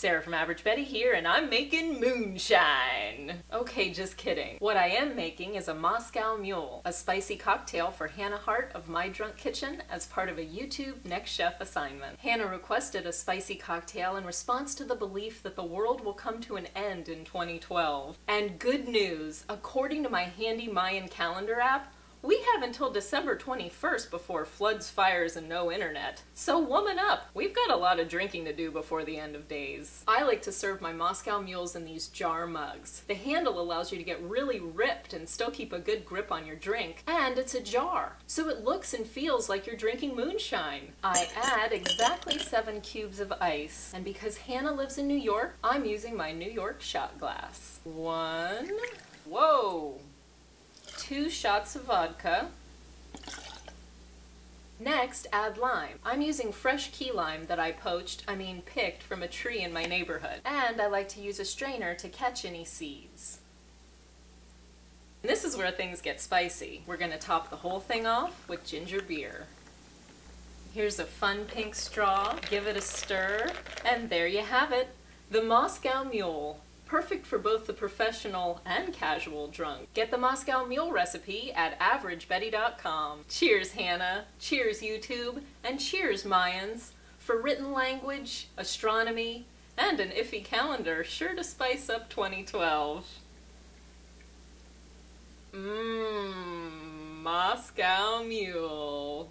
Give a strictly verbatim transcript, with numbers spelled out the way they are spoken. Sarah from Average Betty here, and I'm making moonshine. Okay, just kidding. What I am making is a Moscow Mule, a spicy cocktail for Hannah Hart of My Drunk Kitchen as part of a YouTube Next Chef assignment. Hannah requested a spicy cocktail in response to the belief that the world will come to an end in twenty twelve. And good news, according to my handy Mayan calendar app, we have until December twenty-first before floods, fires, and no internet. So woman up! We've got a lot of drinking to do before the end of days. I like to serve my Moscow Mules in these jar mugs. The handle allows you to get really ripped and still keep a good grip on your drink, and it's a jar, so it looks and feels like you're drinking moonshine. I add exactly seven cubes of ice, and because Hannah lives in New York, I'm using my New York shot glass. One. Whoa! Two shots of vodka. Next, add lime. I'm using fresh key lime that I poached, I mean picked, from a tree in my neighborhood. And I like to use a strainer to catch any seeds. And this is where things get spicy. We're going to top the whole thing off with ginger beer. Here's a fun pink straw. Give it a stir. And there you have it, the Moscow Mule. Perfect for both the professional and casual drunk. Get the Moscow Mule recipe at Average Betty dot com. Cheers, Hannah. Cheers, YouTube. And cheers, Mayans, for written language, astronomy, and an iffy calendar sure to spice up twenty twelve. Mmm, Moscow Mule.